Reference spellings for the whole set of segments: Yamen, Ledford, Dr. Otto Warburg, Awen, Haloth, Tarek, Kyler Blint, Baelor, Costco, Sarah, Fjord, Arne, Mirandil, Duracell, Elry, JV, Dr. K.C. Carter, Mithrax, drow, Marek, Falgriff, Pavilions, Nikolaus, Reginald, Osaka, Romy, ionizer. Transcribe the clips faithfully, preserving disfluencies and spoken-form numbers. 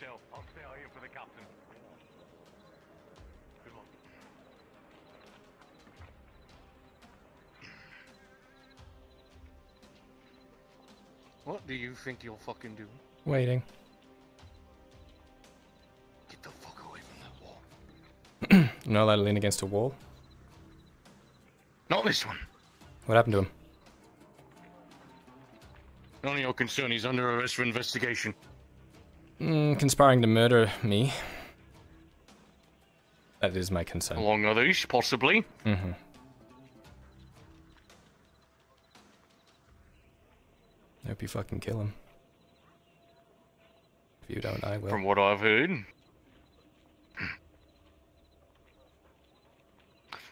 yourself. I'll stay out here for the captain. Good luck. What do you think you'll fucking do? Waiting. Get the fuck away from that wall. You're not allowed to lean against a wall? Not this one. What happened to him? None of your concern, he's under arrest for investigation. Mm, conspiring to murder me. That is my concern. Along others, possibly. Mm-hmm. I hope you fucking kill him. If you don't, I will. From what I've heard.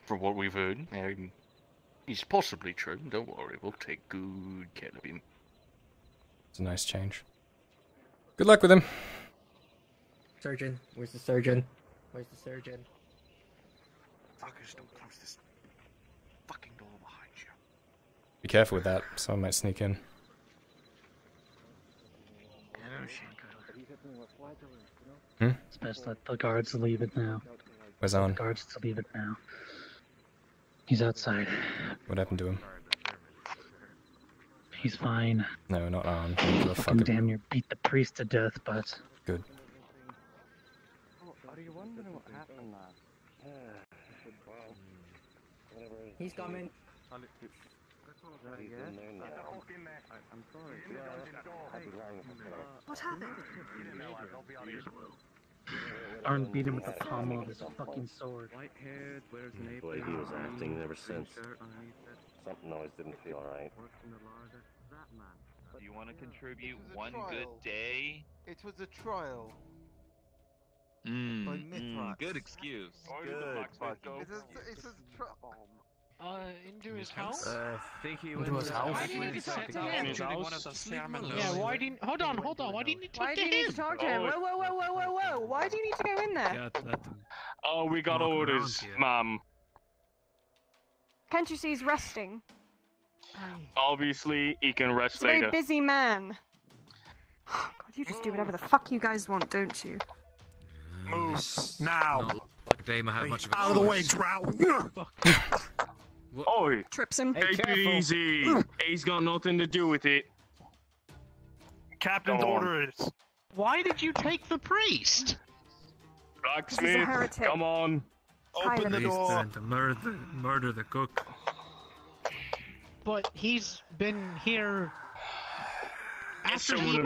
From what we've heard. Um, he's possibly true. Don't worry, we'll take good care of him. It's a nice change. Good luck with him. Surgeon. Where's the surgeon? Where's the surgeon? Fuckers, don't close this fucking door behind you. Be careful with that. Someone might sneak in. Hmm? It's best let the guards leave it now. Where's Awen? The guards to leave it now. He's outside. What happened to him? He's fine. No, not Awen. Fucking fucking damn near beat the priest to death, but... Good. Are you wondering what happened, lad? He's coming. What happened? Arne beat him with the pommel of his fucking sword. The way he was acting ever since. Something always didn't feel right. Do you want to contribute one good day? It was a trial. Mm, mm, good excuse. Good fucking excuse. It's a trial. Uh, into his house? Uh, think he into his house? Why didn't he talk to him? Yeah, why didn't- hold on, hold on, why didn't he talk to him? Why didn't he talk to him? Whoa, whoa, whoa, whoa, whoa, whoa, why do you need to go in there? Oh, we got orders, ma'am. Can't you see he's resting? Obviously, he can rest later. He's a very busy man. God, you just do whatever the fuck you guys want, don't you? Move, now! Dame, I have much of a out of the way, drow! Oi! Trips him. Hey, take it easy. He's got nothing to do with it. Captain's orders. Why did you take the priest? Blacksmith, come on. Open Tyler. the door. To murder, murder the cook. But he's been here after he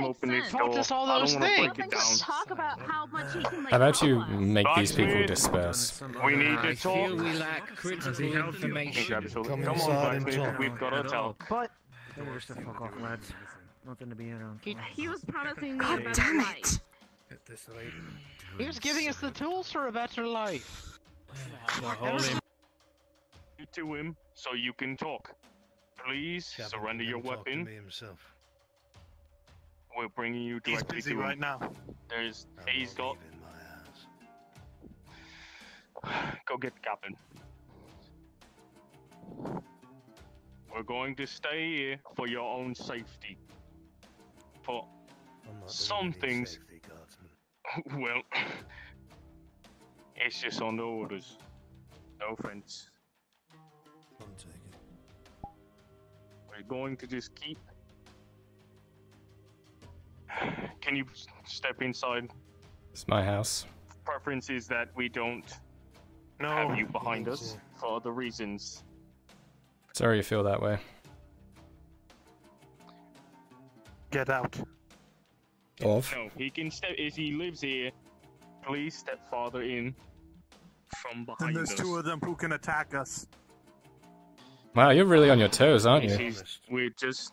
taught us all those things. Talk about how much he can make. How about you make these people disperse? We need to talk. We lack critical information. Come on, we've got to talk. But nothing to be in on. He was promising me a better life. He was giving us the tools for a better life. To him, so you can talk. Please surrender your weapon. We're bringing you directly he's busy to right him. now. There's he's got. Go get the captain. We're going to stay here for your own safety. For some things. Safety, well, it's just on the orders. No offense. Don't take it. We're going to just keep. Can you step inside? It's my house. Preference is that we don't no. have you behind us for other reasons. Sorry you feel that way. Get out. Off. No, he can step. If he lives here, please step farther in from behind us. And there's us. two of them who can attack us. Wow, you're really on your toes, aren't you? He's, we're just.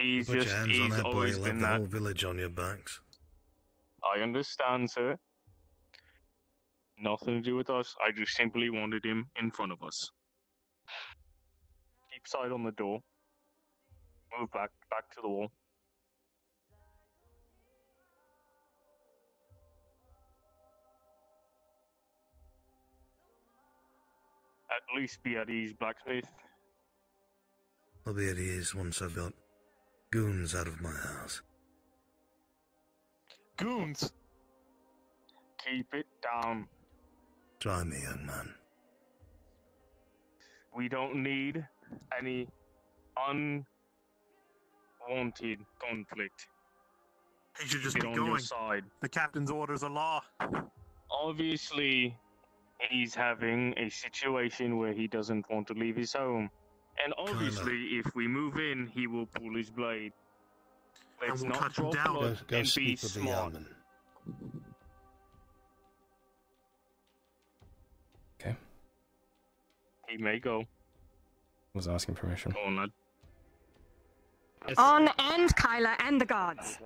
He's Put just, your hands he's on that always boy, been that. Whole village on your backs. I understand, sir. Nothing to do with us. I just simply wanted him in front of us. Keep side on the door. Move back, back to the wall. At least be at ease, blacksmith. I'll be at ease once I've got goons out of my house. Goons? Keep it down. Try me, young man. We don't need any unwanted conflict. You should just be on going. Your side. The captain's orders are law. Obviously, he's having a situation where he doesn't want to leave his home. And obviously, Kyler. If we move in, he will pull his blade. Let's and we'll not cut him down. Go, go and speak be with smart. The Yamen. Okay. He may go. Was asking permission. Go on, lad. Yes. On end, Kyler, and the guards.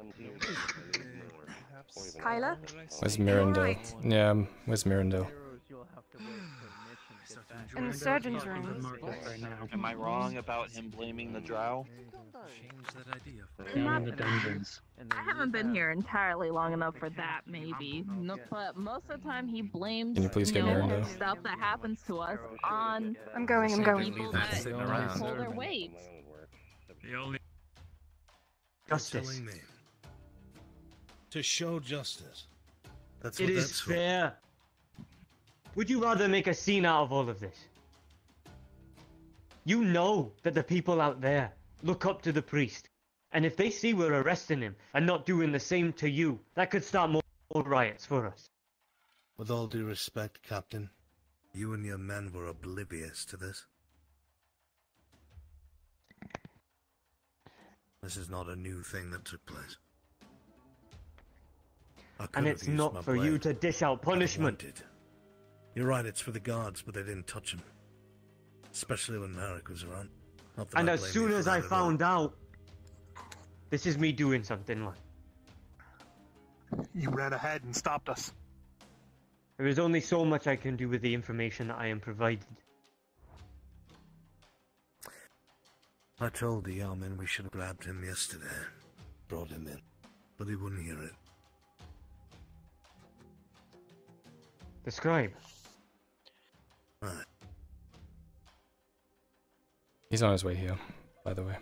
Kyler? Where's Mirandil? Right. Yeah, where's Mirandil? In the surgeon's room. Am I wrong about him blaming the drow? Not the dungeons. I haven't been here entirely long enough for that, maybe. No, but most of the time he blames Can you please get Mirandil? Stuff that happens to us on I'm going, I'm going. People that pull their weight. The only justice. To show justice. That's what it that's is fair. For. Would you rather make a scene out of all of this? You know that the people out there look up to the priest. And if they see we're arresting him and not doing the same to you, that could start more riots for us. With all due respect, Captain, you and your men were oblivious to this. This is not a new thing that took place. And it's not for you to dish out punishment. You're right, it's for the guards, but they didn't touch him. Especially when Marek was around. And as soon as I found out, this is me doing something like. You ran ahead and stopped us. There is only so much I can do with the information that I am provided. I told the Yamen we should have grabbed him yesterday. Brought him in. But he wouldn't hear it. The scribe. Right. He's on his way here, by the way.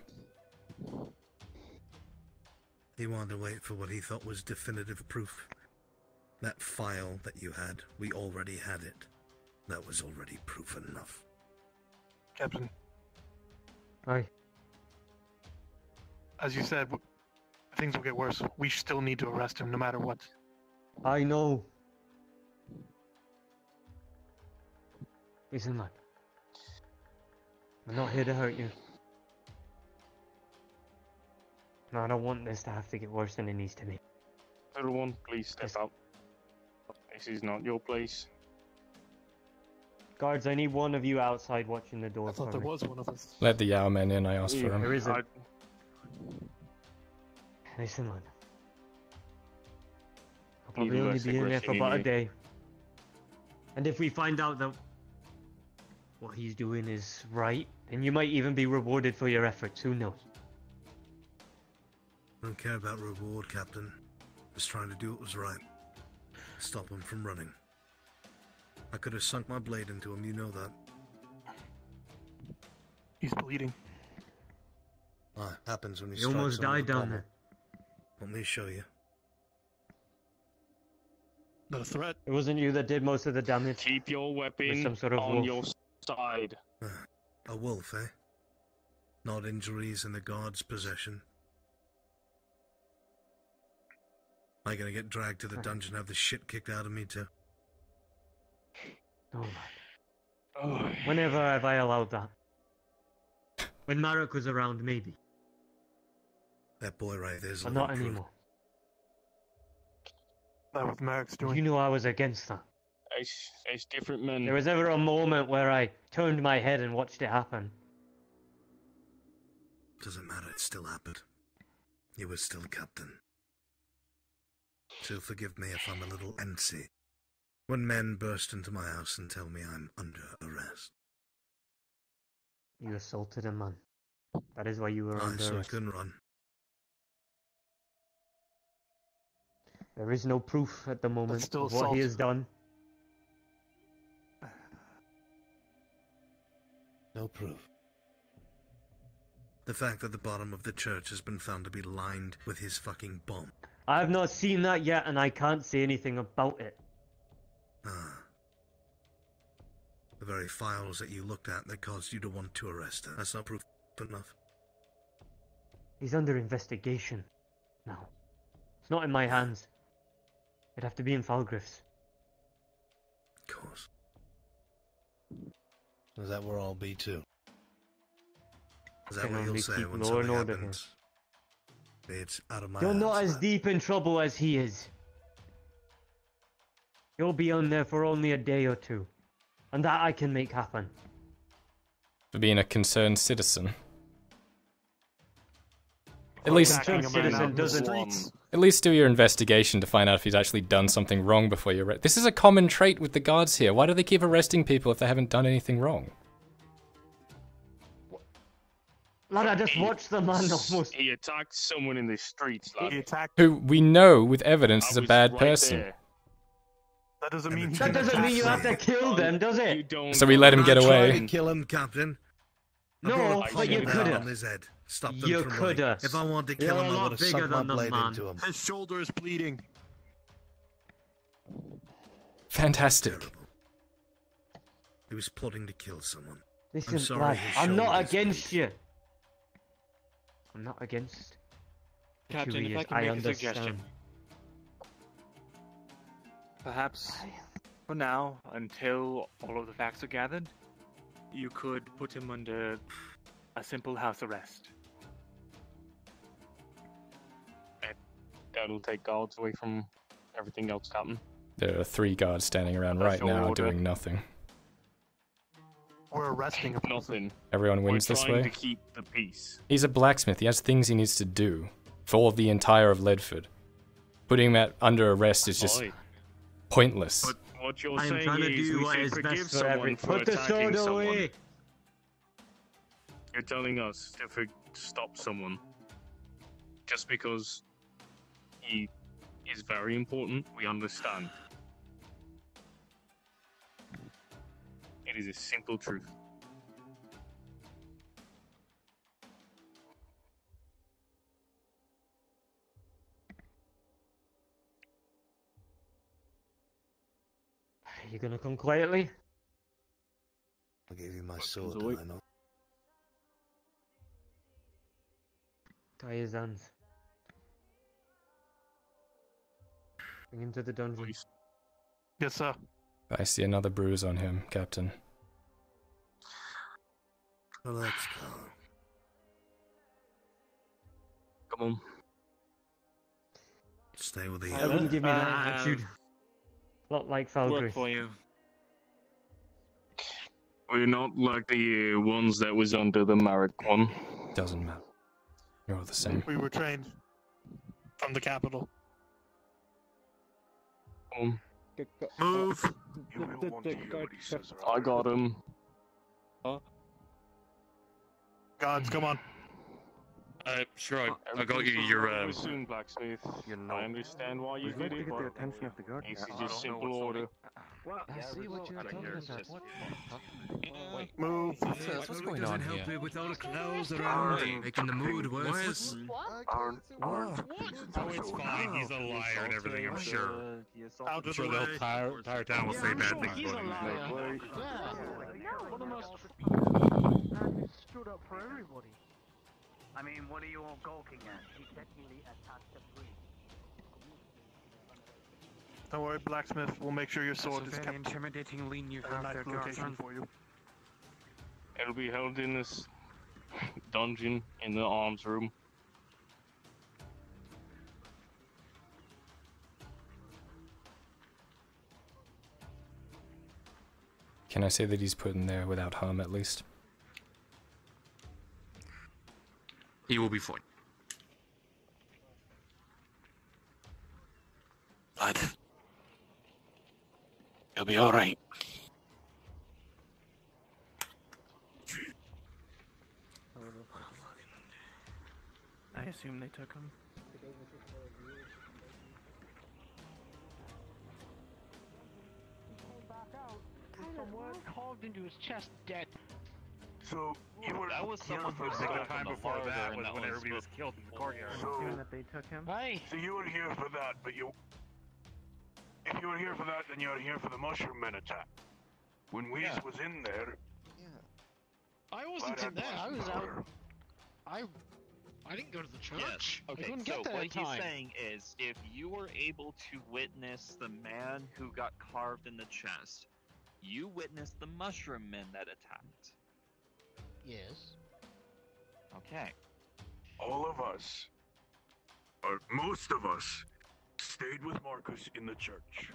He wanted to wait for what he thought was definitive proof. That file that you had, we already had it. That was already proof enough. Captain. Aye. As you said, things will get worse. We still need to arrest him no matter what. I know. Listen, look. I'm not here to hurt you. No, I don't want this to have to get worse than it needs to be. Everyone, please step out. This is not your place. Guards, I need one of you outside watching the door. I thought there was one of us. Let the Yamen in, I asked yeah, for him. There isn't. I... Listen, man. I'll probably only be in there for about a day. And if we find out that what he's doing is right, then you might even be rewarded for your efforts, who knows? I don't care about reward, Captain. I was trying to do what was right. Stop him from running. I could have sunk my blade into him, you know that. He's bleeding. Ah, happens when he strikes. He almost died down there. Let me show you. The threat. It wasn't you that did most of the damage. Keep your weapon some sort of on wolf. Your side. A wolf, eh? Not injuries in the guard's possession. Am I gonna get dragged to the dungeon and have the shit kicked out of me too? Oh, oh. Whenever have I allowed that? When Marek was around, maybe. That boy right there's but not anymore. That was Marek's doing. You knew I was against that. It's, it's different men. There was never a moment where I turned my head and watched it happen. Doesn't matter, it still happened. You were still captain. So forgive me if I'm a little antsy. When men burst into my house and tell me I'm under arrest. You assaulted a man. That is why you were I under arrest. I couldn't run. There is no proof at the moment of what assault. He has done. No proof. The fact that the bottom of the church has been found to be lined with his fucking bomb. I have not seen that yet and I can't say anything about it. Ah. The very files that you looked at that caused you to want to arrest her. That's not proof enough. He's under investigation. No. It's not in my hands. It'd have to be in Falgriff's. Of course. Is that where I'll be too? Is that what you'll say when something happens? It's out of my hands. You're not as deep in trouble as he is. You'll be on there for only a day or two. And that I can make happen. For being a concerned citizen. At least, at least do your investigation to find out if he's actually done something wrong before you arrest. This is a common trait with the guards here. Why do they keep arresting people if they haven't done anything wrong? Lad, I just he, watched the man almost. He attacked someone in the streets, lad. He attacked... Who we know with evidence I is a bad right person. There. That doesn't mean that doesn't mean you have to kill them, does it? So we let him get away. To kill him, Captain. No, but you could've. Stop them you could've. If I wanted to kill You're him, a lot I would've sucked my blade man. into him. His shoulder is bleeding. Fantastic. He was plotting to kill someone. This I'm sorry. Right. I'm not against bleed. you. I'm not against. Captain, if I can I make understand. a suggestion. Perhaps, for now, until all of the facts are gathered, you could put him under a simple house arrest. That'll take guards away from everything else, Captain. There are three guards standing around That's right now order. doing nothing. We're arresting him. Nothing. Everyone wins We're this way. To keep the peace. He's a blacksmith. He has things he needs to do for the entire of Ledford. Putting him at, under arrest is just... pointless. But what you're I'm saying trying to is do we what is forgive best someone for, for Put attacking the someone. Away. You're telling us to stop someone just because he is very important. We understand. It is a simple truth. You gonna come quietly? I'll give you my sword, I know. Tie his hands. Bring him to the dungeon. Please. Yes, sir. I see another bruise on him, Captain. Well, let's go. Come on. Stay with the. I wouldn't give me that attitude. Not like Falgriff. For you. We're not like the uh, ones that was under the Marek one. Doesn't matter. You're all the same. We were trained from the capital. Um, move! You will want to hear what he says around. I got him. Huh? Guards, come on. Uh, sure, I, I got you your, uh... Soon, Blacksmith. You know. I understand why you did it, but this is just simple order. I see what you're talking about. What the fuck? Move! What's going on here? It doesn't help me with all the clowns around me, making the mood worse. What? What? Oh, it's fine. He's a liar and everything, I'm sure. I'm sure they'll tire, tire down will say bad things about him. Stood up for everybody. I mean, what are you all gawking at? He technically attacked the priest. Don't worry, Blacksmith. We'll make sure your sword That's is kept. intimidating lean you have there, location for you. It'll be held in this dungeon in the arms room. Can I say that he's put in there without harm, at least? He will be fine. Lad. He'll be alright. I assume they took him. The word carved into his chest, dead. So, you were that was someone for the second time before that, was when everybody was killed in the courtyard. So, that they took him. So you were here for that, but you... If you were here for that, then you're here for the mushroom men attack. When Weiss yeah. was in there. Yeah. I wasn't in there. I was powder. out. I. I didn't go to the church. Yes. Okay, I couldn't so get there what time. He's saying is, if you were able to witness the man who got carved in the chest, you witnessed the mushroom men that attacked. Yes. Okay. All of us, or most of us, stayed with Marcus in the church.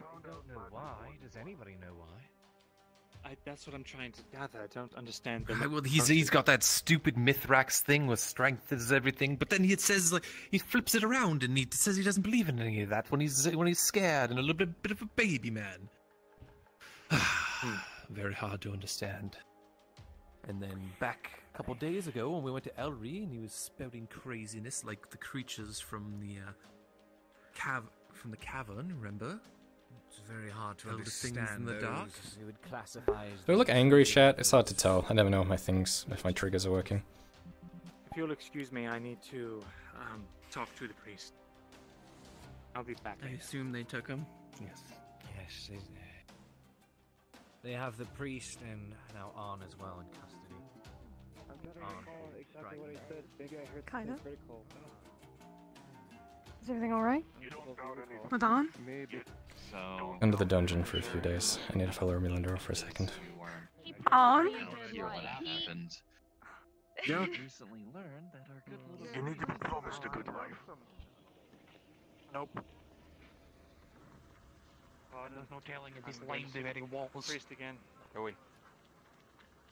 I don't know why. Does anybody know why? I, that's what I'm trying to gather. I don't understand. The well, he's he's got that stupid Mithrax thing with strength is everything, but then he says like he flips it around and he says he doesn't believe in any of that when he's when he's scared and a little bit bit of a baby man. Very hard to understand. And then back a couple of days ago when we went to Elry and he was spouting craziness like the creatures from the uh, cav from the cavern. Remember? It's very hard to understand the dark. Do I look angry, chat? It's hard to tell. I never know if my things, if my triggers are working. If you'll excuse me, I need to um, talk to the priest. I'll be back. I assume they took him? Yes. Yes. They, they have the priest and now Arne as well in custody. I'm trying to recall exactly what he said. Maybe I heard something critical. Is everything alright? Hold on. Maybe. So, into the dungeon for a few days. I need to follow Mirandil for a second. On. Yeah. Recently learned that our good little you need to be promised a good life. Nope. God, there's no telling if they've lined the very walls. Again. Go in.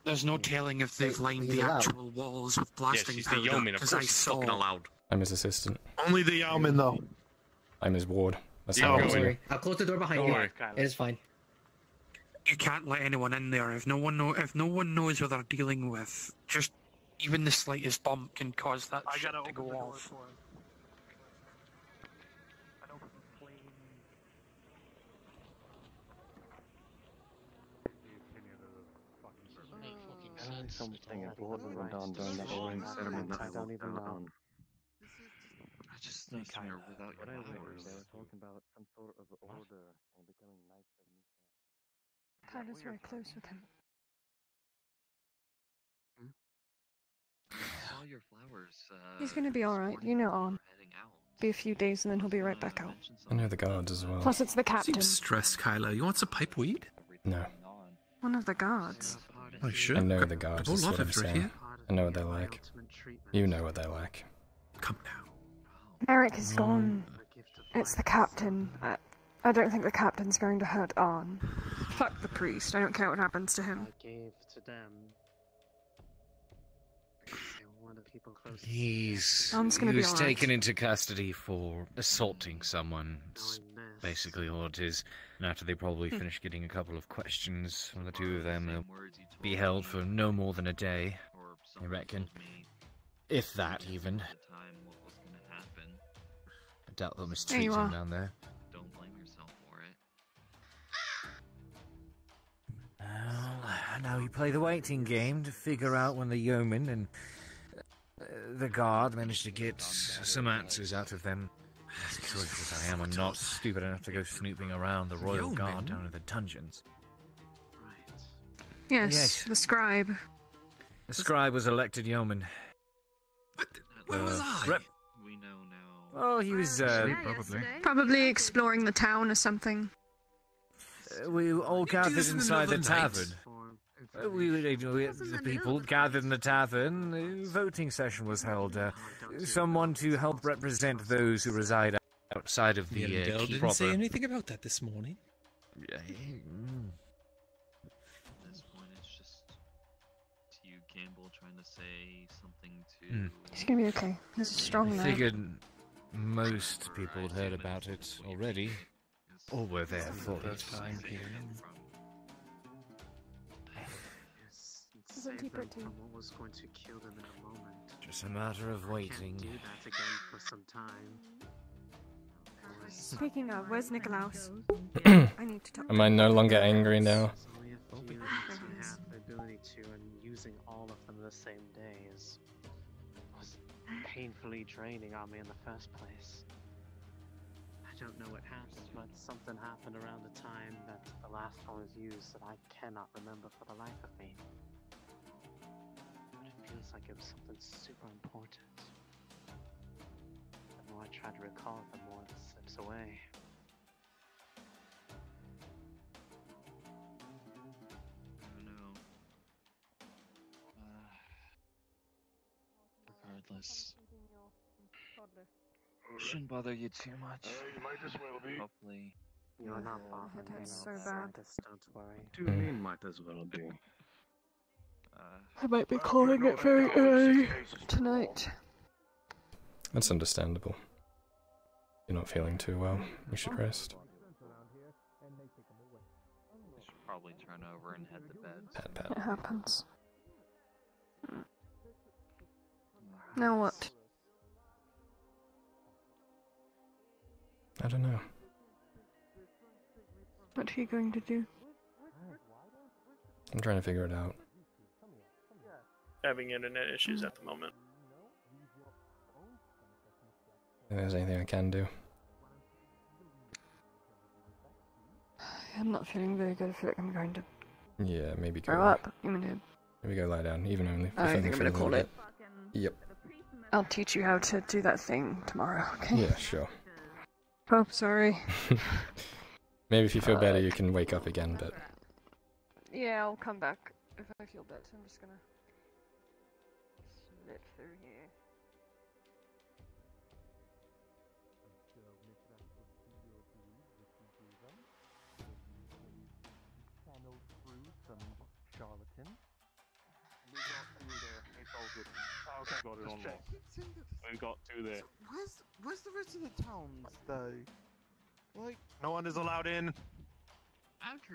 There's no telling if they've lined the actual walls with blasting powder. Yeah, she's the Yamen, of course. I saw. Allowed. I'm his assistant. Only the Yamen, though. I'm his ward. That's yeah, don't worry. I'll close the door behind don't you. Worry. It is fine. You can't let anyone in there. If no one know, if no one knows what they're dealing with, just even the slightest bump can cause that I shit to go off. I don't complain. The opinion of something important went on during that old ceremony that I don't even know. I just think I am without your powers. They were talking about some sort of order and becoming knights of Mithrax. Kyler's very close with him. Hmm? I saw your flowers, uh, he's gonna be alright, you know Arne. Be a few days and then he'll be right back out. I know the guards as well. Plus it's the captain. Seems stressed, Kyler. You want some pipe weed? No. One of the guards. Oh, sure. I know the guards, that's what I'm saying. I know what they're like. You know what they're like. Come now. Tarek is gone. It's the captain. I, I don't think the captain's going to hurt Arne. Fuck the priest. I don't care what happens to him. I gave to them. He's he was taken into custody for assaulting someone. It's basically all it is. And after they probably finish getting a couple of questions from the two of them, they'll be held for no more than a day, I reckon. If that, even. Doubt they'll mistreat him down there. Don't blame yourself for it. Well, now you play the waiting game to figure out when the yeoman and uh, the guard managed to get some answers out of them. Because I am I'm not stupid enough to go snooping around the royal yeoman? guard down in the dungeons. Right. Yes, yes, the scribe. The scribe was elected yeoman. What? Where uh, was I? We know now. Oh, he was, uh... Probably. Probably exploring the town or something. Uh, we all gathered inside the tavern. Uh, we, we, we the people gathered in the tavern. A voting session was held. Uh, someone to help represent those who reside outside of the... Uh, Mirandil didn't say anything about that this morning. Yeah. Mm. At this point, it's just... to you, Campbell, trying to say something to... Mm. It's gonna be okay. There's a strong man. Most people had heard about it already, or were there for it. Just a matter of waiting. Speaking of, where's Nikolaus? I need to talk. Am I no longer angry now? painfully draining on me in the first place. I I don't know what happened, but something happened around the time that the last one was used that I cannot remember for the life of me. But it feels like it was something super important. The more I try to recall it, the more it slips away. Oh no. Uh, regardless. Shouldn't bother you too much. Uh, you might as well be. Hopefully. You're not bothered. That's so bad. Don't worry. What do you mean, might as well be? Uh, I might be calling it very early tonight. That's understandable. You're not feeling too well. You should rest. I should probably turn over and head to bed. Pat, pat. It happens. Now what? I don't know. What are you going to do? I'm trying to figure it out. Having internet issues mm. at the moment. I don't think there's anything I can do. I'm not feeling very good. I feel like I'm going to. Yeah, maybe go. Grow up. I'm gonna. Maybe go lie down. Even only. I think I'm gonna call it. Yep. I'll teach you how to do that thing tomorrow. Okay. Yeah, sure. Oh, sorry. Maybe if you feel uh, better, you can wake up again, but... Yeah, I'll come back if I feel better. I'm just gonna... slip through here. ...channeled through some charlatan. We got through there. It's all good. Okay, got it on there. We've got two there. So where's, where's the rest of the towns, though? Like, no one is allowed in.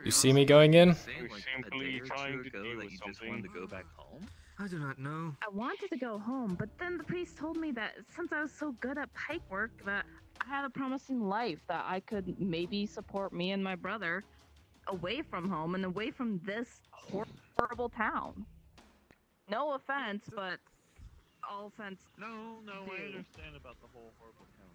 You see me going in? You're simply trying to deal with something. I do not know. I wanted to go home, but then the priest told me that since I was so good at pike work, that I had a promising life that I could maybe support me and my brother away from home and away from this horrible town. No offense, but... all offense. No, no, I understand about the whole horrible town.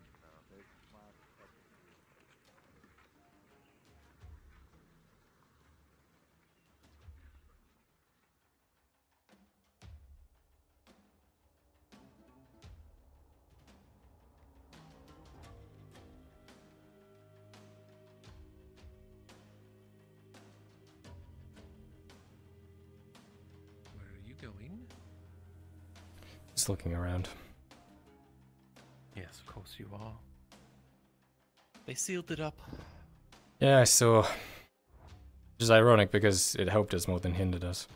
Where are you going? Just looking around. Yes, of course you are. They sealed it up. Yeah, I saw. Which is ironic because it helped us more than hindered us.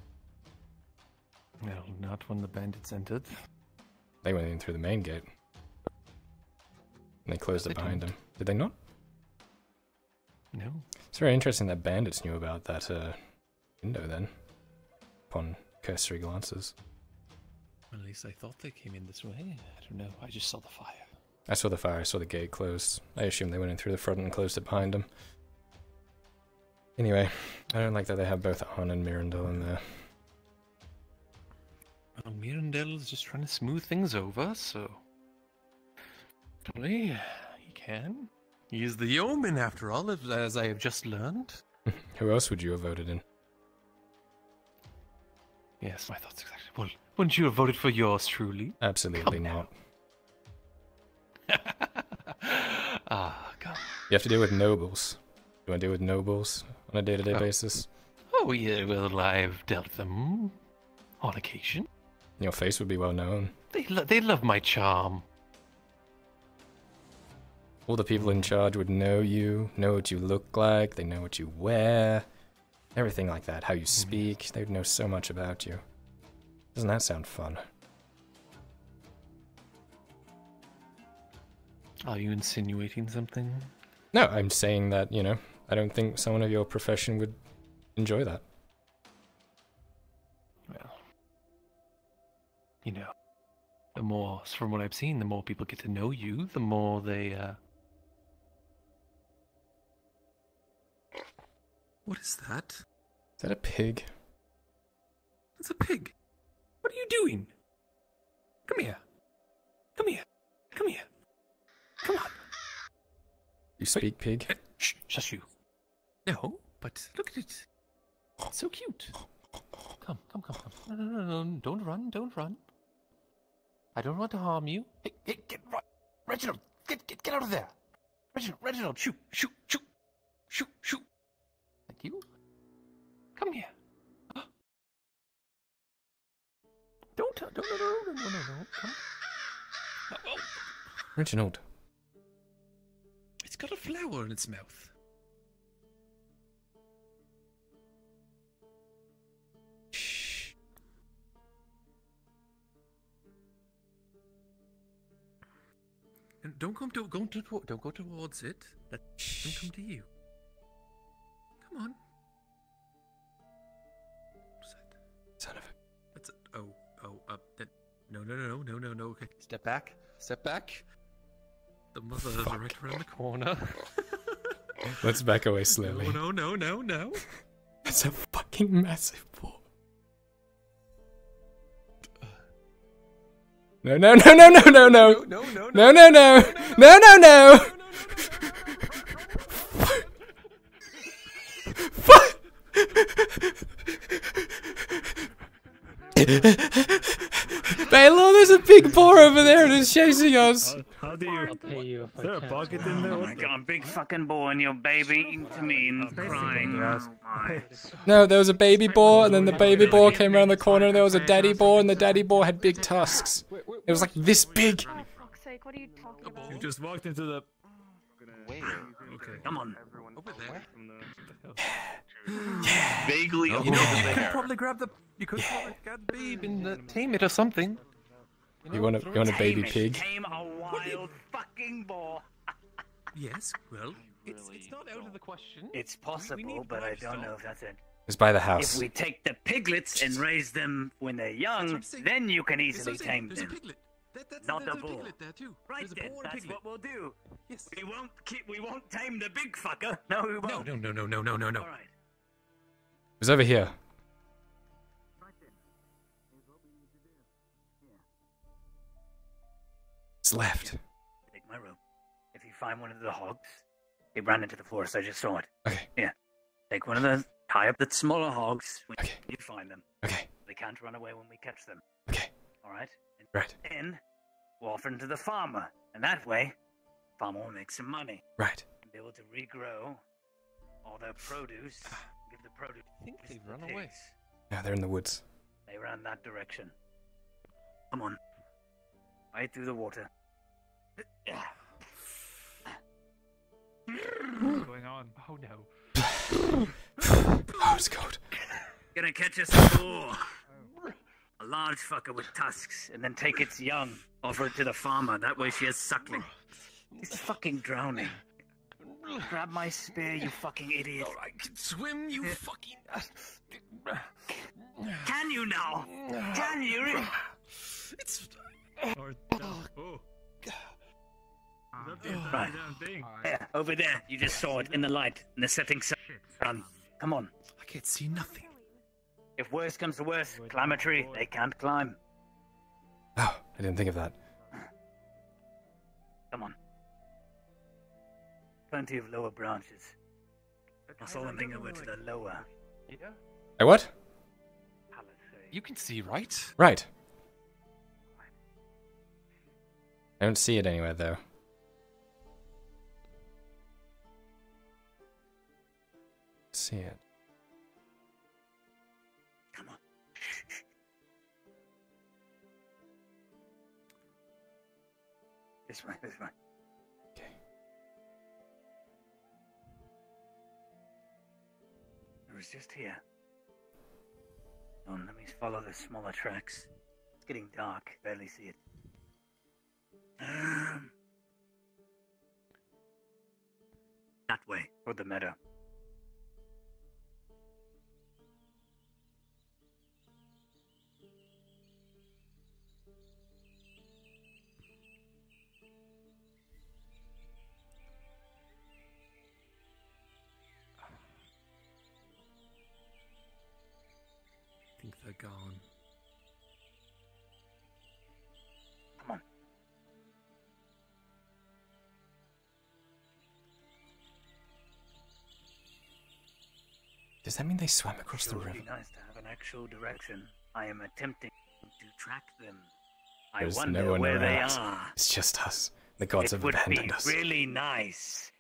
Well, not when the bandits entered. They went in through the main gate. And they closed it behind them. Did they not? No. It's very interesting that bandits knew about that uh, window then. Upon cursory glances. At least I thought they came in this way. I don't know. I just saw the fire. I saw the fire. I saw the gate closed. I assume they went in through the front and closed it behind them. Anyway, I don't like that they have both Arne and Mirandil in there. Well, Mirandil is just trying to smooth things over, so... Really? He can? He is the yeoman, after all, as I have just learned. Who else would you have voted in? Yes, my thoughts exactly. Well... wouldn't you have voted for yours truly? Absolutely not. Ah, God. You have to deal with nobles. You want to deal with nobles on a day-to-day -day oh. basis? Oh, yeah, well, I've dealt with them on occasion. Your face would be well known. They, lo they love my charm. All the people in charge would know you, know what you look like, they know what you wear, everything like that, how you speak. Mm. They would know so much about you. Doesn't that sound fun? Are you insinuating something? No, I'm saying that, you know, I don't think someone of your profession would enjoy that. Well, you know, the more, from what I've seen, the more people get to know you, the more they, uh... What is that? Is that a pig? It's a pig! What are you doing? Come here. Come here. Come here. Come on. You speak pig? Uh, shh, shush you. No, but look at it. It's so cute. Come, come, come, come. No, no, no, no. Don't run, don't run. I don't want to harm you. Hey, hey, get right. Reginald, get, get, get out of there. Reginald, Reginald, shoot, shoot, shoot. Shoot, shoot. Thank you. Come here. Don't, don't, no, no, no, no, no, no. Come. Oh. Reginald. It's got a flower in its mouth. Shh. And don't come to, go to, don't go towards it. That can come to you. Come on. What's that? Son of a. That's a. Oh, oh, up. Uh, that. No, no, no, no, no, no. Okay. Step back. Step back. The mother is right around the corner. Let's back away slowly. No, no, no, no, no. That's a fucking massive ball. No, no, no, no, no, no, no. No, no, no, no, no, no, no, no, no. Fuck. Baelor, there's a big boar over there and it's chasing us. How do you? I'll pay you if I can. Is there a pocket in there? Oh my god, big fucking boar and your baby into me and crying. No, there was a baby boar and then the baby boar came around the corner and there was a daddy boar and the daddy boar had big tusks. It was like this big. Oh, for fuck's sake, what are you talking about? You just walked into the... Wait. Okay. Come on. Over there. Yeah. Vaguely over there. You could probably grab the... You could probably grab the babe and tame it or something. You, know, you want a you want a baby pig? Tame a wild fucking boar. Yes, well, it's, it's not out of the question. It's possible, we, we but I don't know if that's it. It's by the house. If we take the piglets and raise them when they're young, then you can easily there's tame there's them. A that, that's, not the boar. Right then, that's what we'll do. Yes. We won't keep. We won't tame the big fucker. No, we won't. No, no, no, no, no, no, no. All right. It was over here. Left. Take my rope. If you find one of the hogs, it ran into the forest. I just saw it. Okay. Yeah. Take one of the tie up the smaller hogs. When okay. You find them. Okay. They can't run away when we catch them. Okay. All right. And right. Then we'll offer them to the farmer, and that way, the farmer will make some money. Right. And be able to regrow all their produce. Give the produce. I think they've run the away. No, they're in the woods. They ran that direction. Come on. Right through the water. What's going on? Oh no. Oh, it's cold. Gonna catch us a boar. A large fucker with tusks, and then take its young, offer it to the farmer. That way she has suckling. He's fucking drowning. Grab my spear, you fucking idiot. Oh, I can swim, you fucking. Can you now? Can you? It's. Or down. Oh. Right. Yeah, over there, you just saw it in the light, in the setting sun. Um, come on. I can't see nothing. If worse comes to worse, climb a tree. They can't climb. Oh, I didn't think of that. Come on. Plenty of lower branches. I saw them thing over to the lower. Hey, what? You can see, right? Right. I don't see it anywhere, though. See it. Come on. This way, this way. Okay. It was just here. Oh, let me follow the smaller tracks. It's getting dark. Barely see it. That way, for the meadow. I think they're gone. Does that mean they swam across the river? It would be nice to have an actual direction. I am attempting to track them. I There's wonder no one where they else. are. It's just us. The gods it have abandoned us. It would be really nice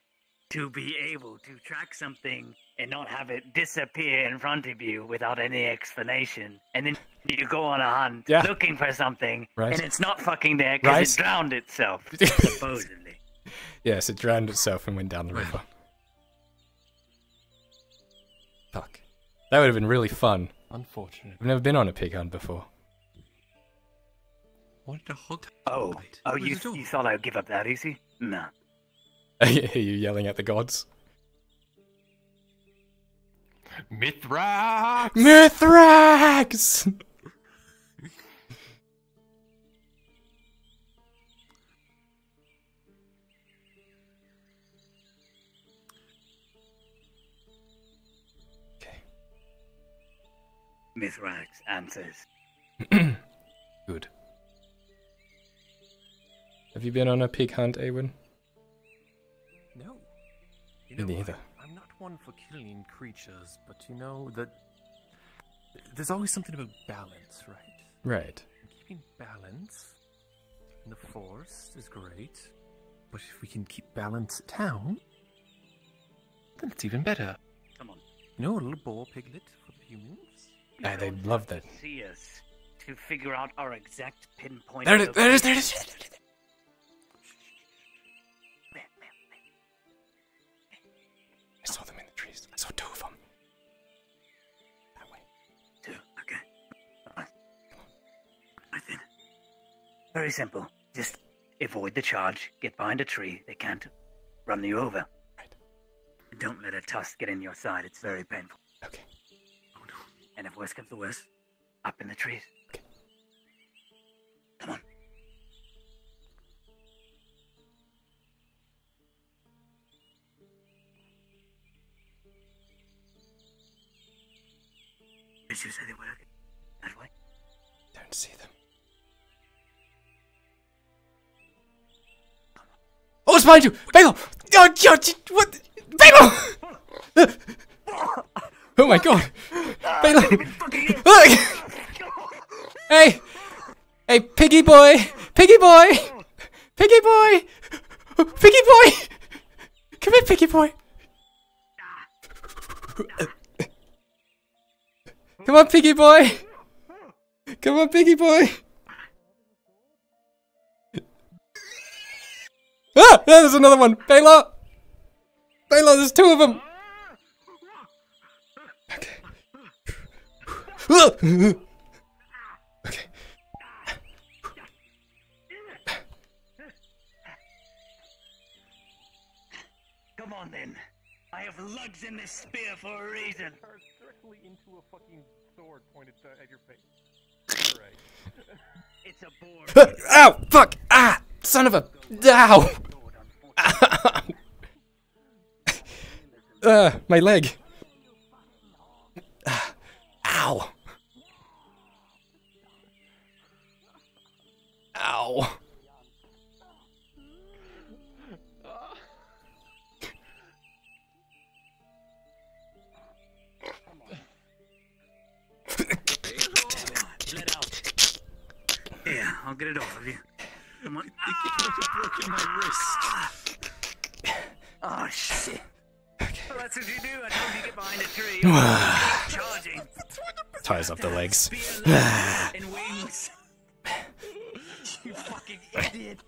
to be able to track something and not have it disappear in front of you without any explanation. And then you go on a hunt yeah. looking for something, right. and it's not fucking there because right. it drowned itself, supposedly. Yes, it drowned itself and went down the river. Fuck. That would have been really fun. Unfortunate. I've never been on a pig hunt before. What the hog? Oh, oh, you, you thought I'd give up that easy? No. Are you yelling at the gods? Mithrax! Mithrax! Mithrax answers. Good. Have you been on a pig hunt, Awen? No. You know, neither. I, I'm not one for killing creatures, but you know that there's always something about balance, right? Right. Keeping balance in the forest is great, but if we can keep balance at town, then it's even better. Come on. You know, a little boar piglet for the humans. Ah, they love that. See us to figure out our exact pinpoint. There it is! There it is! There it is! I saw them in the trees. I saw two of them. That way. Two. Okay. Right. Come on. Right then. Very simple. Just avoid the charge. Get behind a tree. They can't run you over. Right. Don't let a tusk get in your side. It's very painful. Okay. And if worse comes to worse, up in the trees. Okay. Come on. Did you say they were that way? Don't see them. Oh, it's behind you! Baelor! Oh, what? Baelor! Oh my god! Baelor! Hey! Hey, piggy boy! Piggy boy! Piggy boy! Piggy boy! Come here, piggy boy! Come on, piggy boy! Come on, piggy boy! Ah! There's another one! Baelor! Baelor, there's two of them! Okay. Come on then. I have lugs in this spear for a reason. Directly into a fucking sword pointed at your face. All right. It's a boar. Ow! Fuck! Ah! Son of a! Ow! uh, my leg. Ow! Ow! Let out. Yeah, I'll get it off of you. Come on. You've broken my wrist. Oh shit. Well, that's what you do. I told you get behind a tree. Charging. Ties up the legs. And wings. You fucking idiot.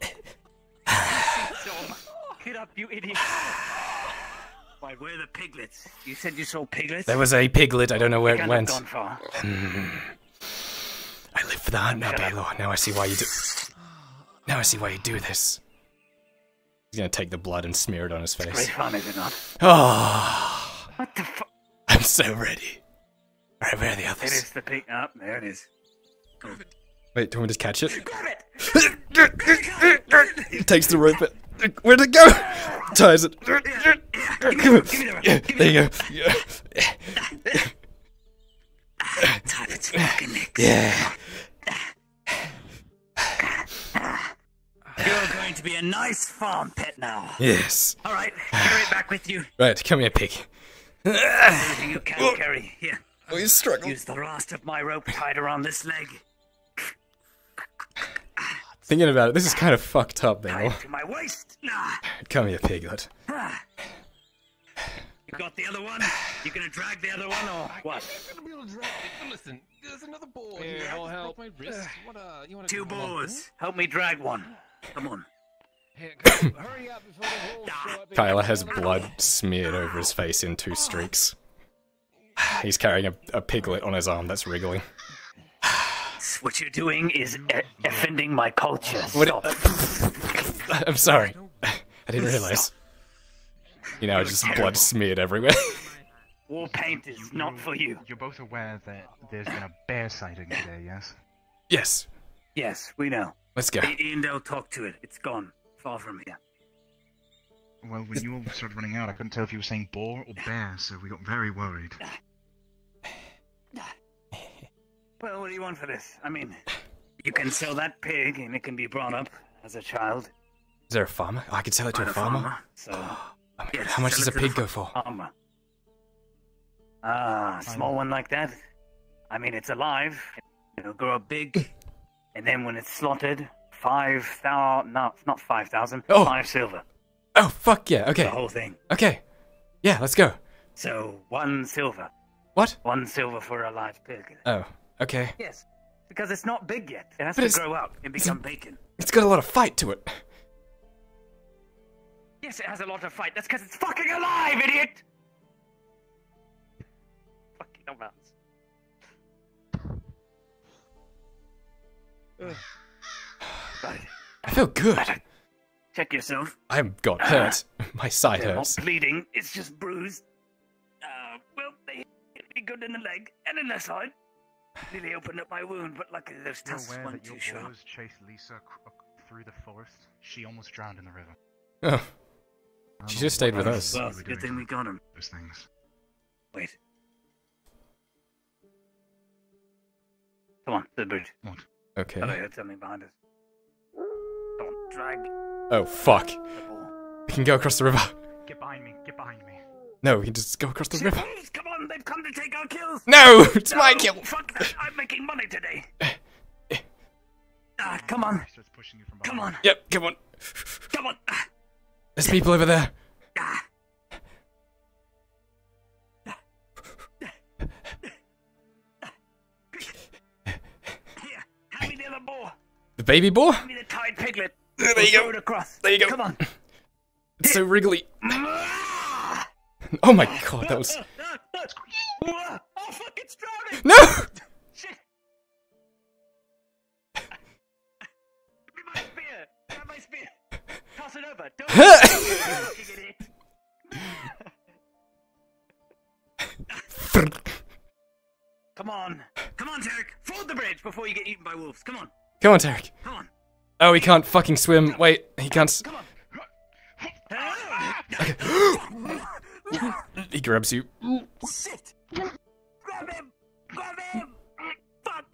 Get up, you idiot. Why, where are the piglets? You said you saw piglets? There was a piglet. I don't know where it went. Gone far. I live for the hunt now, Baelor. Now I see why you do. Now I see why you do this. He's gonna take the blood and smear it on his face. It's great fun, is it not? Oh! What the fuck? I'm so ready. Alright, where are the others? It is the pig. Oh, there it is. Go. Wait, do we just catch it? Grab it! He takes the rope. But where'd it go? Ties it. Give me, give me the rope. Give me there you go. Yeah. Tie its fucking neck. Yeah. You're going to be a nice farm pet now. Yes. All right, carry it back with you. Right, come here, pig. Everything you can oh. carry. Here. Oh, you struggle. Use the last of my rope tied around this leg. Thinking about it, this is kind of fucked up, though. To my waist. Nah. Come here, piglet. You got the other one? You gonna drag the other one, or what? Listen, there's another board. Here, I'll help. My wrist. What, uh, you wanna Two boards. Help me drag one. Come on. Kyler has blood smeared over his face in two streaks. He's carrying a, a piglet on his arm that's wriggling. What you're doing is e offending my culture. Stop. It, I'm sorry. I didn't realize. You know, just terrible. Blood smeared everywhere. War paint is not for you. You're both aware that there's been a bear sighting today, yes? Yes. Yes, we know. Let's go. And they'll talk to it. It's gone. Far from here. Well, when you all started running out, I couldn't tell if you were saying boar or bear, so we got very worried. Well, what do you want for this? I mean, you can sell that pig, and it can be brought up as a child. Is there a farmer? Oh, I could sell it to a, a farmer. farmer so, oh, yes, how much does a pig go for? Farmer. Ah, a small one like that. I mean, it's alive. It'll grow big, and then when it's slaughtered, five thousand. No, it's not five thousand. Oh. Five silver. Oh, fuck yeah, okay. The whole thing. Okay. Yeah, let's go. So, one silver. What? One silver for a live pig. Oh, okay. Yes, because it's not big yet. It has but to grow up and become it's, bacon. It's got a lot of fight to it. Yes, it has a lot of fight. That's because it's fucking alive, idiot! Fucking amounts. Right. I feel good. Check yourself. I'm got hurt. Uh, My side they're hurts. Not bleeding. It's just bruised. Uh, well, they hit me good in the leg and in the side. Nearly opened up my wound, but luckily those tusks weren't too sharp. Your boys chased Lisa through the forest. She almost drowned in the river. Oh. She just stayed with us. Well, good thing we got him. Those things. Wait. Come on, the bridge. What? Okay. Oh, there's something behind us. Don't drag. Oh fuck! We can go across the river. Get behind me! Get behind me! No, we can just go across the Jeez, river. Please, come on! They've come to take our kills. No, it's no, my kill. Fuck that! I'm making money today. Ah, come on! Come on! Yep, come on! Come on! There's people over there. Here, hand me the other boar. The baby boar? Hand me the tied piglet. There you go. Across. There you go. Come on. It's so wriggly. Oh my god, that was. Oh fuck, it's drowning! No! Shit! Give me my spear! Grab my spear! Toss it over! Don't get it! Come on! Come on, Tarek! Ford the bridge before you get eaten by wolves! Come on! Come on, Tarek! Come on! Oh, he can't fucking swim. Wait, he can't. Come on. He grabs you. Shit. Grab him. Grab him. Fuck.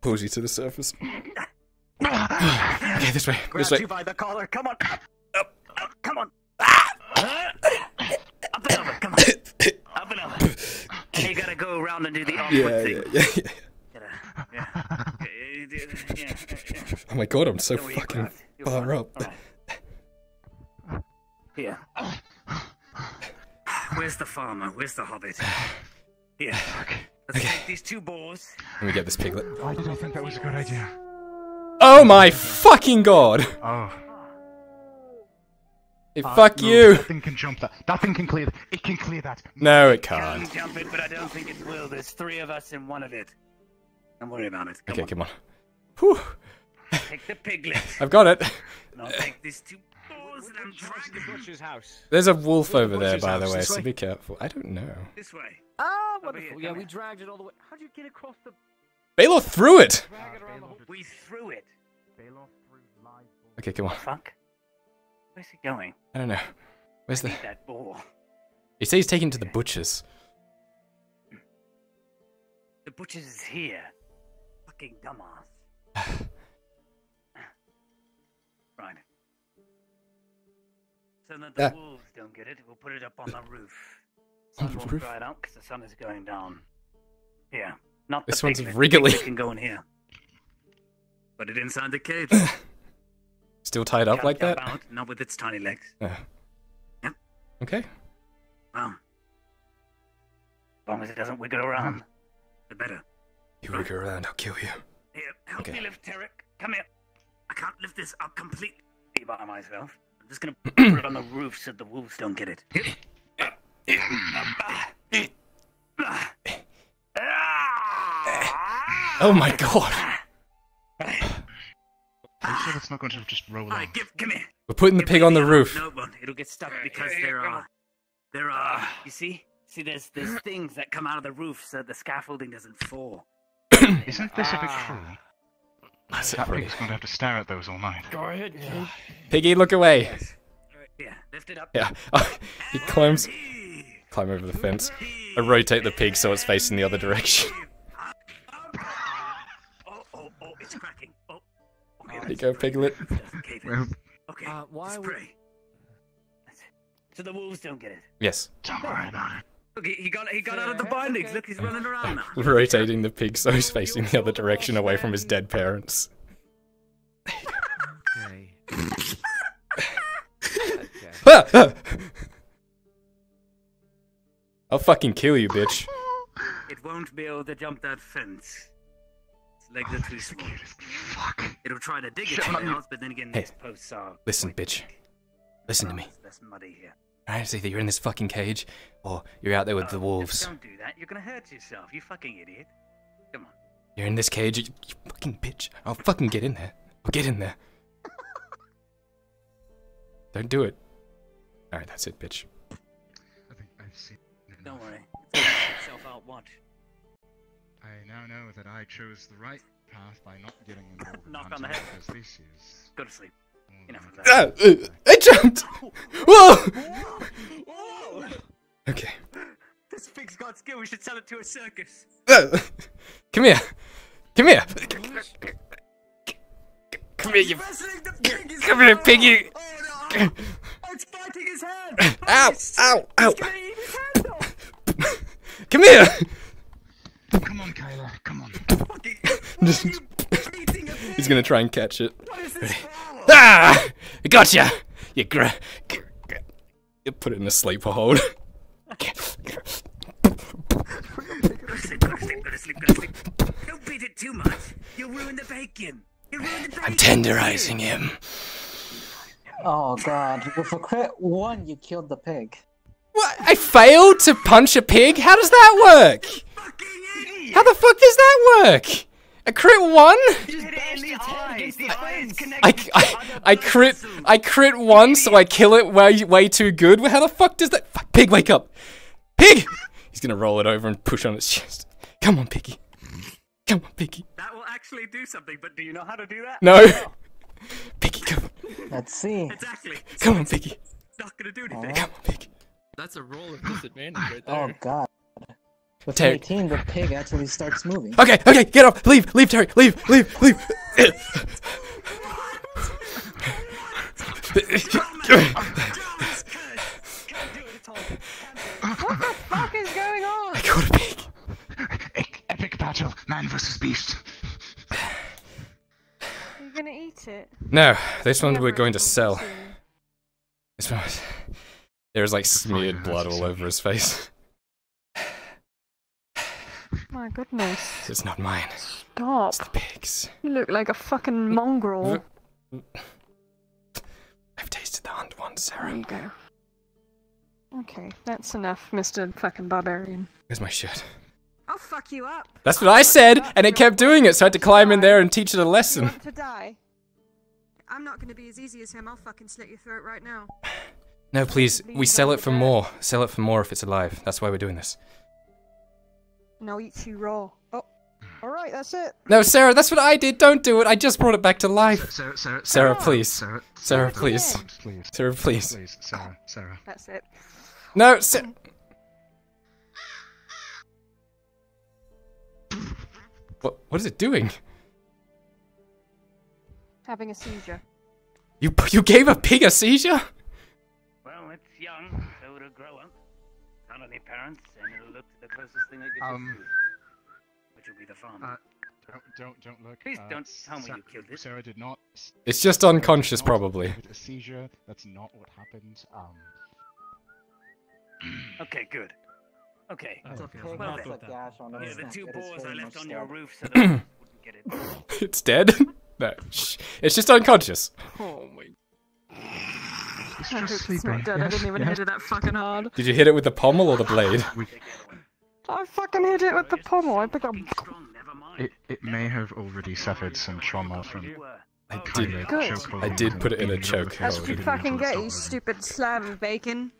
Pulls you to the surface. Okay, this way. This way. Grab you by the collar. Come on. Up. Up. Come on. Up and over. Come on. Up and over. And you gotta go around and do the awkward yeah, thing. Yeah, yeah, yeah. Yeah. Yeah. Yeah. Yeah. Oh my god, I'm so no, fucking far up. Right. Here. Where's the farmer? Where's the hobbit? Here. Okay. Let's okay. take these two boars. Let me get this piglet. Why did I think that was a good idea? Oh my fucking god! Oh. Hey, uh, fuck no, you! That thing can jump that. That thing can clear that. It can clear that. No, it can't. It can jump it, but I don't think it will. There's three of us in one of it. Don't worry about it. Come okay, on. come on. Whew. Take the piglet. I've got it. And I'll take these two balls and I'm dragging the butcher's house. There's a wolf over the there, by the way, so way? be careful. I don't know. This way. Oh, wonderful. Here, yeah, we here. dragged it all the way. How did you get across the... Baelor threw it! Uh, Baelor, we threw it. Baelor threw live okay, come on. Fuck. Where's he going? I don't know. Where's I the... that ball. He says he's taken to the butcher's. The butcher's is here. Dumbass. Right. So that the wolves don't get it, we'll put it up on the roof. Sun won't dry it out because the sun is going down. Yeah, not the this picnic. One's wriggly. It can go in here. Put it inside the cage. Still tied up like that? Out, not with its tiny legs. Uh. Yep. Okay. Wow. As long as it doesn't wiggle around, the better. You wiggle around, I'll kill you. Here, help okay. me lift, Tarek. Come here. I can't lift this up completely by myself. I'm just gonna put it on the roof so the wolves don't get it. Oh my god. I'm sure that's not going to just roll right, give, come here. We're putting the pig on the roof. No, it'll get stuck because there are... There are... You see? See, there's, there's things that come out of the roof so the scaffolding doesn't fall. Isn't this a bit cruel? That's that pig's going to have to stare at those all night. Go ahead, yeah. Piggy, look away. Yes. Yeah, lift it up. Yeah. He climbs... Climb over the fence. I rotate the pig so it's facing the other direction. Oh, oh, oh, it's cracking. Oh. Okay, there you go, piglet. Okay, uh, why just pray. That's it. So the wolves don't get it. Yes. Don't worry about it. Look, he got, he got out of the bindings. Look, he's running around now. Rotating the pig so he's facing the other direction away from his dead parents. Okay. Okay. I'll fucking kill you, bitch. It won't be able to jump that fence. Like the two squares. Fuck. It'll try to dig its mouth, but then again, hey, these posts are. Listen, bitch. Listen to me. That's muddy here. Right, it's either you're in this fucking cage, or you're out there with oh, the wolves. Don't do that. You're gonna hurt yourself. You fucking idiot. Come on. You're in this cage. You, you fucking bitch. I'll fucking get in there. I'll get in there. Don't do it. All right, that's it, bitch. I think I've seen it. Don't worry. It's gonna work itself out. Watch. I now know that I chose the right path by not getting involved in Knock on the head. Species. Go to sleep. Enough of that. Ah, I jumped! Whoa! Whoa! Okay. This pig's got skill, we should sell it to a circus. Uh, come here. Come here. Come here, you... Come here, piggy! Oh, no. Oh, it's biting his hand! Ow! Ow! Ow! Come here! Come on, Kyler, come on. He's gonna try and catch it. What is this? Ah! I gotcha! You gra- You put it in a sleeper hold. Don't beat it too much. You'll ruin the bacon. You'll ruin the bacon. I'm tenderizing him. Oh god. With a crit one, you killed the pig. What? I failed to punch a pig? How does that work? How the fuck does that work? A crit one? I, I, I, I crit I crit one, so I kill it way way too good. How the fuck does that? Fuck, pig, wake up, pig! He's gonna roll it over and push on its chest. Come on, piggy. Come on, piggy. That will actually do something, but do you know how to do that? No. Oh. Piggy, come on. Let's see. Exactly. Come on, piggy. Not gonna do anything. Come on, piggy. That's a roll of disadvantage right there. Oh god. With Tarek. eighteen, the pig actually starts moving. Okay, okay, get off! Leave, leave, Tarek! Leave, leave, leave! What the fuck is going on? I caught a pig. Epic battle, man versus beast. You're gonna eat it? No, this one we're going to sell. To. This one, was... there was like smeared blood all over his face. My goodness. It's not mine. Stop. It's the pig's. You look like a fucking mongrel. I've tasted the hunt once, Sarah. There you go. Okay, that's enough, Mister fucking barbarian. Where's my shirt? I'll fuck you up. That's what I said, and it kept doing it, so I had to climb in there and teach it a lesson. You want to die? I'm not going to be as easy as him. I'll fucking slit your throat right now. No, please. We sell it for more. Sell it for more if it's alive. That's why we're doing this. And I'll eat you raw. Oh, alright, that's it. No, Sarah, that's what I did. Don't do it. I just brought it back to life. Sarah, Sarah, Sarah, please. Sarah, Sarah, please. Sarah, please. Sarah, Sarah. That's it. No, Sarah. What, what is it doing? Having a seizure. You, you gave a pig a seizure? Well, it's young, so it'll grow up. Not only parents, and it'll look the closest thing that gets um, you food, which will be the farm. Uh, don't, don't, don't look. Please uh, don't tell Sarah, me you killed it. Sarah did not. It's just unconscious, probably. A seizure. That's not what happened. Um. Okay, good. Okay. That's okay. Well, well, then. Gash on yeah, the two boars I left on your roof so that I wouldn't get it. It's dead? No. It's just unconscious. Oh my. It's just sleeping. Dead. Yes, I didn't even yes. hit it that fucking hard. Did you hit it with the pommel or the blade? I fucking hit it with the pommel. I picked up. It, it may have already suffered some trauma from. I did. Good. I did put it in a choke. As you fucking get, you stupid slab of bacon.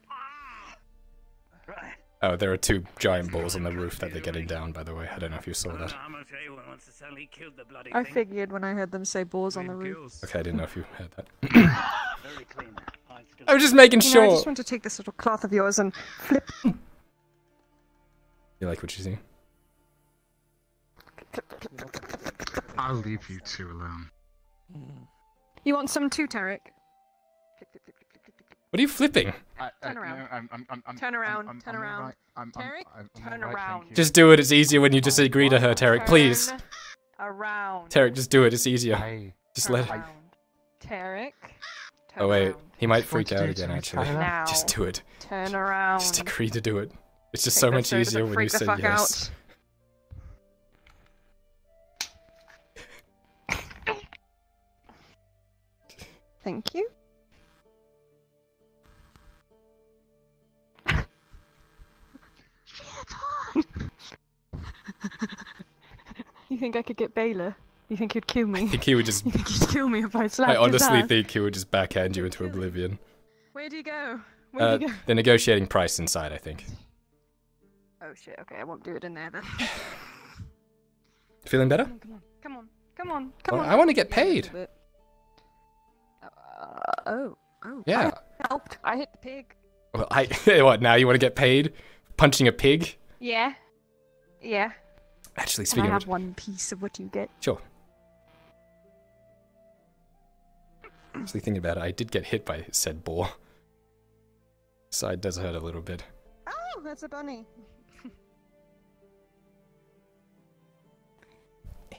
Oh, there are two giant balls on the roof that they're getting down, by the way. I don't know if you saw that. I figured when I heard them say balls on the roof. Okay, I didn't know if you heard that. I was just making you sure. Know, I just want to take this little cloth of yours and flip. You like what you see? I'll leave you two alone. You want some too, Tarek? What are you flipping? I, I, turn around. No, I'm, I'm, I'm, turn around. I'm, I'm, turn I'm around. Right. I'm, Tarek, I'm, I'm, I'm turn right, around. Just do it. It's easier when you just agree to her, Tarek. Turn please. Around. Tarek, just do it. It's easier. Hey. Just turn let around. It. Tarek. Turn oh wait, he might freak out again. Actually, now. Just do it. Turn around. Just agree to do it. It's just Take so much easier when you say yes. Thank you. You think I could get Baelor? You think he'd kill me? I think he would just. You think he'd kill me if I slapped I honestly his think he would just backhand you into oblivion. Where do you go? Where uh, do you go? They're negotiating price inside, I think. Oh shit! Okay, I won't do it in there then. Feeling better? Come on! Come on! Come on! Come on! I want to get paid. Uh, oh! Oh! Yeah. I helped. I hit the pig. Well, I what now? You want to get paid? Punching a pig? Yeah. Yeah. Actually, speaking Can I have of... one piece of what you get? Sure. Actually, thinking about it, I did get hit by said boar. Side does hurt a little bit. Oh, that's a bunny.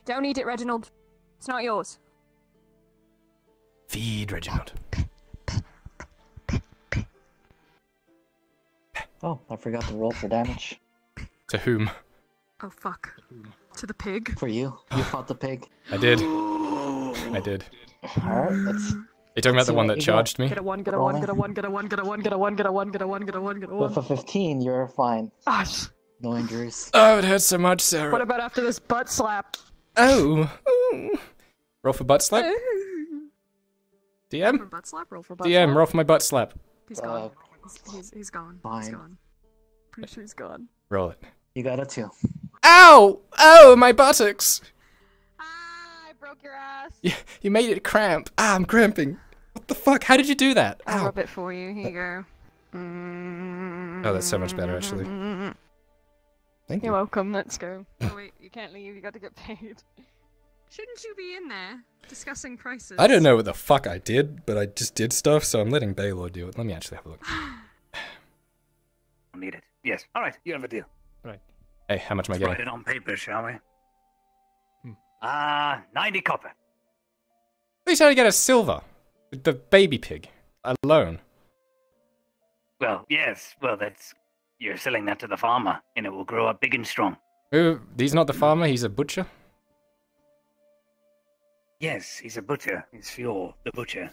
Don't eat it, Reginald. It's not yours. Feed Reginald. Oh, I forgot to roll for damage. To whom? Oh fuck. To the pig. For you. You fought the pig. I did. I did. Alright, let's... Are you talking about the one that charged me? Get a one, get a one, get a one, get a one, get a one, get a one, get a one, get a one, get a one, get a one. With a fifteen, you're fine. No injuries. Oh, it hurts so much, Sarah. What about after this butt slap? Oh. Roll for butt slap? D M? Roll for butt slap? Roll for butt slap? D M, roll for my butt slap. He's gone. He's, he's gone. Fine. He's gone. Pretty sure he's gone. Roll it. You got a two. Ow! Oh, my buttocks! Ah, I broke your ass. Yeah, you made it cramp. Ah, I'm cramping. What the fuck? How did you do that? I'll rub it for you. Here you go. Oh, that's so much better, actually. Thank you. You're welcome. Let's go. Oh, wait, you can't leave. You got to get paid. Shouldn't you be in there discussing prices? I don't know what the fuck I did, but I just did stuff, so I'm letting Baelor do it. Let me actually have a look. I'll need it. Yes. All right, you have a deal. Right. Hey, how much am I getting? Let's write it on paper, shall we? Ah, hmm. uh, ninety copper. At least I get a silver. The baby pig. Alone. Well, yes. Well, that's... You're selling that to the farmer, and it will grow up big and strong. Ooh, he's not the farmer, he's a butcher? Yes, he's a butcher. He's Fjord, the butcher.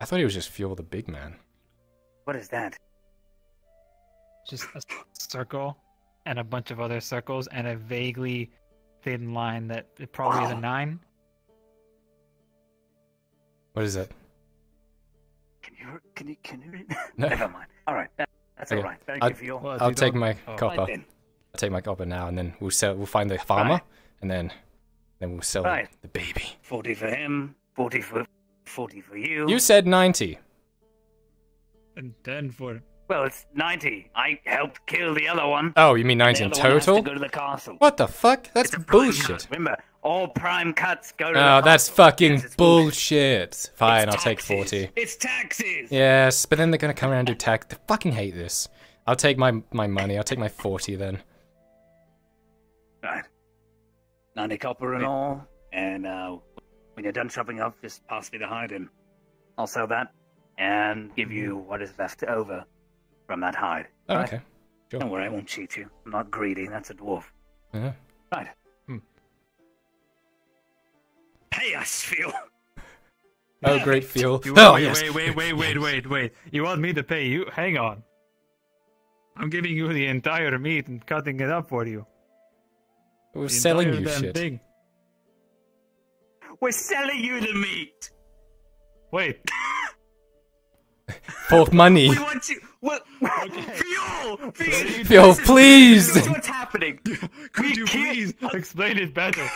I thought he was just Fjord, the big man. What is that? Just a circle and a bunch of other circles and a vaguely thin line that it probably oh. is a nine. What is that? Can you can you can you read? No. Never mind. All right, that, that's okay. all right. Thank I'll, you for your. Well, I'll take don't... my oh. copper. I'll take my copper now, and then we'll sell. We'll find the farmer, right. and then then we'll sell right. the baby. Forty for him. Forty for forty for you. You said ninety. And ten for Well, it's ninety. I helped kill the other one. Oh, you mean ninety in total? Has to go to the castle. What the fuck? That's bullshit. Remember, all prime cuts go to. Oh, the that's castle. Fucking bullshit. Fine, I'll take forty. It's taxes. Yes, but then they're gonna come around and do tax. I fucking hate this. I'll take my my money. I'll take my forty then. Right. ninety copper and all, and uh, when you're done chopping up, just pass me the hide. I'll sell that and give you what is left over from that hide. Oh, right? Okay. Sure. Don't worry, I won't cheat you. I'm not greedy. That's a dwarf. Yeah. Right. Hmm. Pay us, Fuel. Oh, great, Fuel. Oh, wait, yes. wait, wait, wait, wait, wait, wait. You want me to pay you? Hang on. I'm giving you the entire meat and cutting it up for you. We're selling you shit. Thing. We're selling you the meat. Wait. For money. We want you. Well, okay. Fuel, please. Fuel, please. This is what's happening? Could you please explain it better?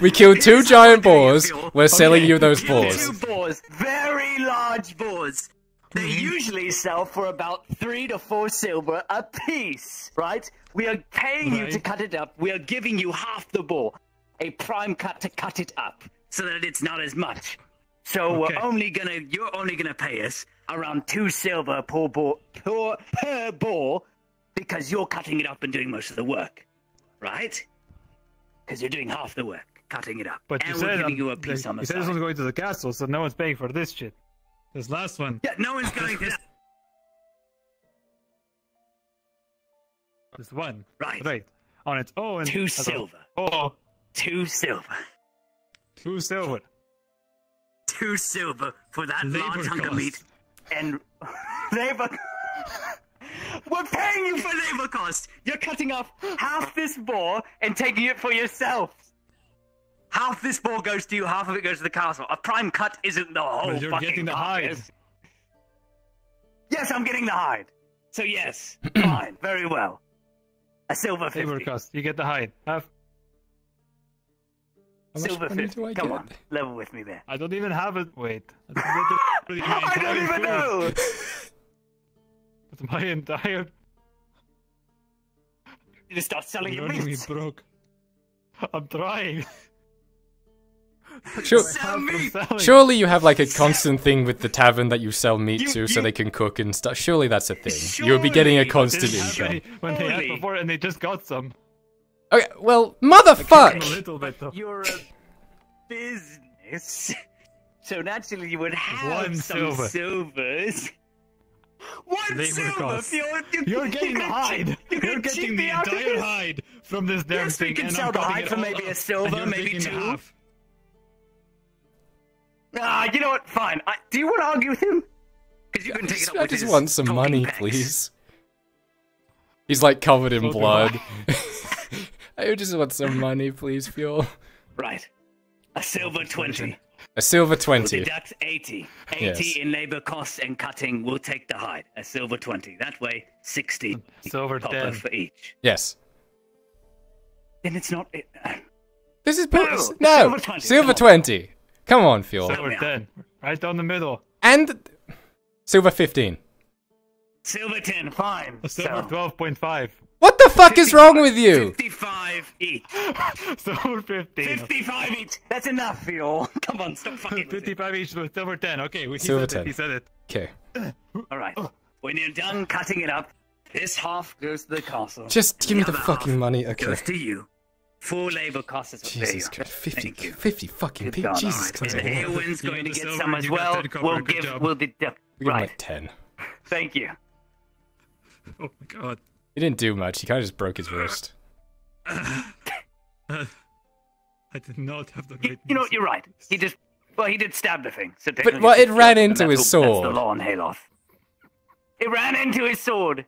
We killed two giant boars. We're selling okay. you those boars. Two boars, very large boars. They usually sell for about three to four silver a piece, right? We are paying right. you to cut it up. We are giving you half the boar, a prime cut to cut it up, so that it's not as much. So okay. we're only gonna, you're only gonna pay us around two silver per boar, per, per boar, because you're cutting it up and doing most of the work, right? Because you're doing half the work, cutting it up. But and you we're said giving you a piece like, on the you side. You said it's going to the castle, so no one's paying for this shit. This last one. Yeah, no one's going to. This one. Right. Right. On its own. Two silver. Oh. Two silver. Two silver. Two silver for that labor large hunk of meat. And labor. We're paying you for labor costs. You're cutting off half this boar and taking it for yourself. Half this ball goes to you, half of it goes to the castle. A prime cut isn't the whole fucking. You're getting the hide. Yes, I'm getting the hide. So yes, fine, very well. A silver fifty. Labor cost. You get the hide. Have... Silver fifty. Come on, level with me there. I don't even have it. Wait. I don't even, I don't even know. That's my entire. You just start selling your meat. Broke. I'm trying. Sure, surely you have like a constant thing with the tavern that you sell meat you, to you, so they can cook and stuff. Surely that's a thing. You'll be getting a constant income. When they had before and they just got some. Okay, well, motherfuck! A little bit though. You're a business, so naturally you would have One some silver. silvers. One silver! You're, you're, you're getting the hide! You're, you're getting the entire hide from this damn yes, thing. Yes, we can sell the hide for maybe up. a silver, maybe two. Half. Ah, uh, you know what? Fine. I, do you want to argue with him? Because you can take it up. I just want some money, packs. please. He's like covered in so blood. I. I just want some money, please, Fuel. Right. A silver twenty. A silver twenty. We'll deduct eighty. Eighty yes. in labor costs and cutting. We'll take the hide. A silver twenty. That way, sixty. Silver ten for each. Yes. Then it's not. It, uh, this is no. no. Silver twenty. Silver twenty. Come on, Fuel. Silver ten. Right down the middle. And silver fifteen. Silver ten, fine. Silver so. twelve point five. What the fuck is wrong with you? fifty-five each. Silver fifteen. fifty-five each. That's enough, Fuel. Come on, stop fucking fifty-five each with silver ten. Okay, we silver said ten. It. He said it. Okay. All right. When you're done cutting it up, this half goes to the castle. Just give me the, the fucking money. Okay. Goes to you. Four labor costs is what they are. fifty fucking people. Jesus Christ. And Awen's going to get some as well. We'll give, we'll deduct. Right. ten. Thank you. Oh my god. He didn't do much. He kind of just broke his wrist. Uh, uh, I did not have the right. He, you know what? You're right. He just. Well, he did stab the thing. So but well, it ran into his sword. That's the law on Haloth. It ran into his sword.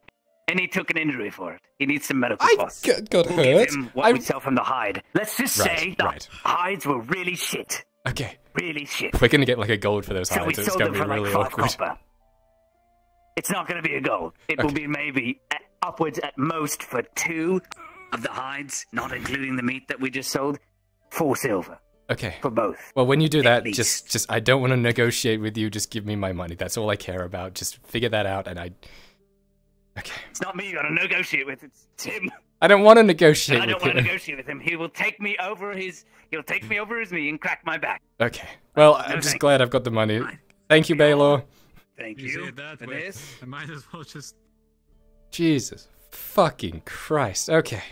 And he took an injury for it. He needs some medical costs. I got, got we'll hurt. Give him what I... we sell from the hide. Let's just right, say the right. hides were really shit. Okay. Really shit. We're gonna get like a gold for those so hides. So it's gonna be like really awkward. Copper. It's not gonna be a gold. It okay. will be maybe at, upwards at most for two of the hides, not including the meat that we just sold. Four silver. Okay. For both. Well, when you do that, least. just just I don't want to negotiate with you. Just give me my money. That's all I care about. Just figure that out, and I. Okay. It's not me you gotta negotiate with, it's Tim. I don't want to negotiate with him. I don't want to negotiate with him. He will take me over his he'll take me over his knee and crack my back. Okay. Well, no, I'm just glad I've got the money. Thank you, Baelor. Thank you. you. That way, I might as well just Jesus fucking Christ. Okay.